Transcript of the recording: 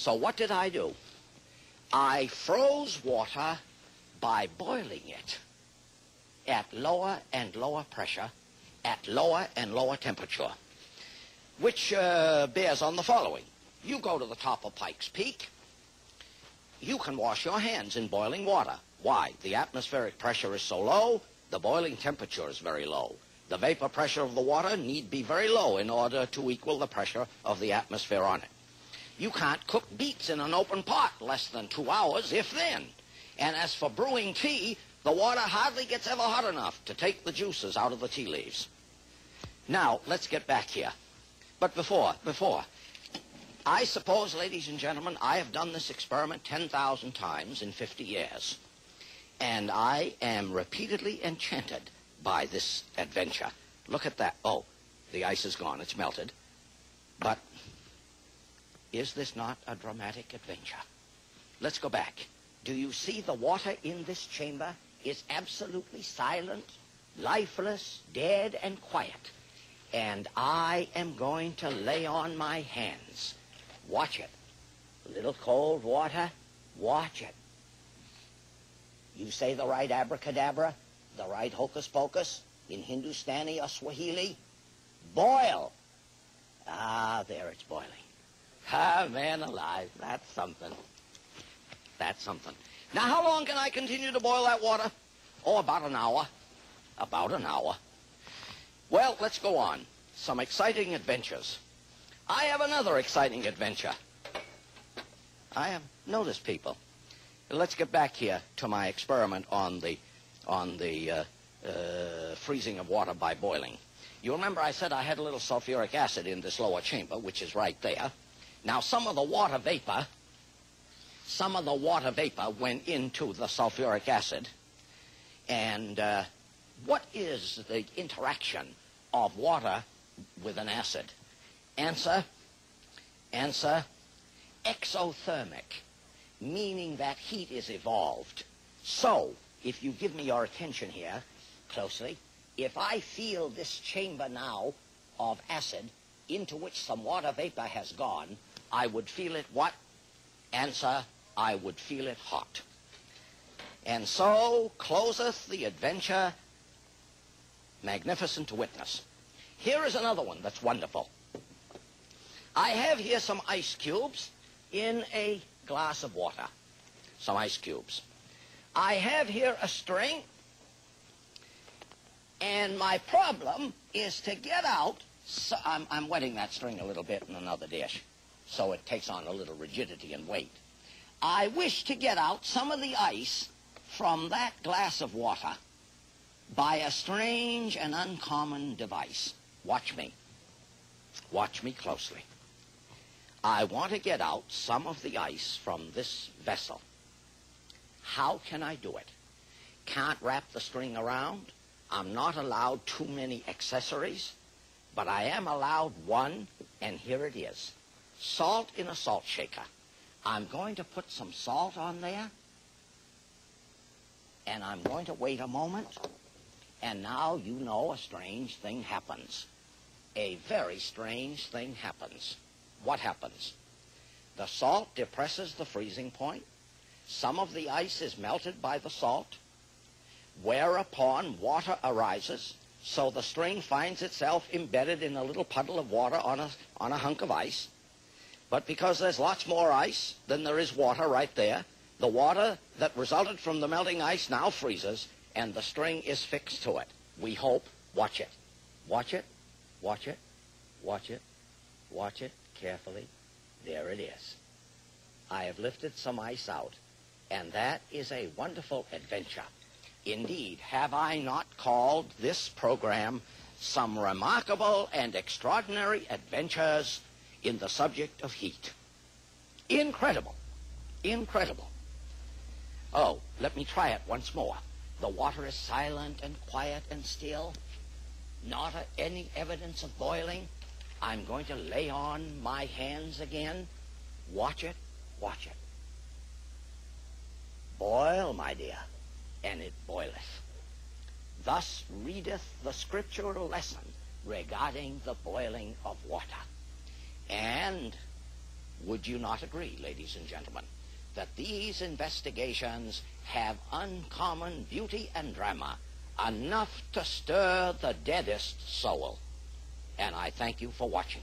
So what did I do? I froze water by boiling it at lower and lower pressure, at lower and lower temperature, which bears on the following. You go to the top of Pikes Peak, you can wash your hands in boiling water. Why? The atmospheric pressure is so low, the boiling temperature is very low. The vapor pressure of the water need be very low in order to equal the pressure of the atmosphere on it. You can't cook beets in an open pot less than 2 hours, if then. And as for brewing tea, the water hardly gets ever hot enough to take the juices out of the tea leaves. Now, let's get back here. But before, I suppose, ladies and gentlemen, I have done this experiment 10,000 times in 50 years. And I am repeatedly enchanted by this adventure. Look at that. Oh, the ice is gone. It's melted. But is this not a dramatic adventure? Let's go back. Do you see the water in this chamber is absolutely silent, lifeless, dead, and quiet. And I am going to lay on my hands. Watch it. A little cold water. Watch it. You say the right abracadabra, the right hocus pocus, in Hindustani or Swahili. Boil. Ah, there it's boiling. Ah, man alive, that's something. That's something. Now, how long can I continue to boil that water? Oh, about an hour. About an hour. Well, let's go on. Some exciting adventures. I have another exciting adventure. I have noticed people. Let's get back here to my experiment on the freezing of water by boiling. You remember I said I had a little sulfuric acid in this lower chamber, which is right there. Now, some of the water vapor went into the sulfuric acid. And what is the interaction of water with an acid? Answer, exothermic, meaning that heat is evolved. So, if you give me your attention here closely, if I feel this chamber now of acid into which some water vapor has gone, I would feel it what? Answer, I would feel it hot. And so closeth the adventure magnificent to witness. Here is another one that's wonderful. I have here some ice cubes in a glass of water. Some ice cubes. I have here a string, and my problem is to get out. So I'm wetting that string a little bit in another dish, so it takes on a little rigidity and weight. I wish to get out some of the ice from that glass of water by a strange and uncommon device. Watch me. Watch me closely. I want to get out some of the ice from this vessel. How can I do it? Can't wrap the string around. I'm not allowed too many accessories, but I am allowed one, and here it is. Salt in a salt shaker. I'm going to put some salt on there, and I'm going to wait a moment, and now you know a strange thing happens. A very strange thing happens. What happens? The salt depresses the freezing point. Some of the ice is melted by the salt, whereupon water arises, so the string finds itself embedded in a little puddle of water on a hunk of ice. But because there's lots more ice than there is water right there, the water that resulted from the melting ice now freezes, and the string is fixed to it. We hope. Watch it. Watch it. Watch it. Watch it. Watch it carefully. There it is. I have lifted some ice out, and that is a wonderful adventure. Indeed, have I not called this program Some Remarkable and Extraordinary Adventures in the Subject of Heat? Incredible. Incredible. Oh, let me try it once more. The water is silent and quiet and still. Not any evidence of boiling. I'm going to lay on my hands again. Watch it. Watch it. Boil, my dear, and it boileth. Thus readeth the scriptural lesson regarding the boiling of water. And Would you not agree, ladies and gentlemen, that these investigations have uncommon beauty and drama, enough to stir the deadest soul? And I thank you for watching.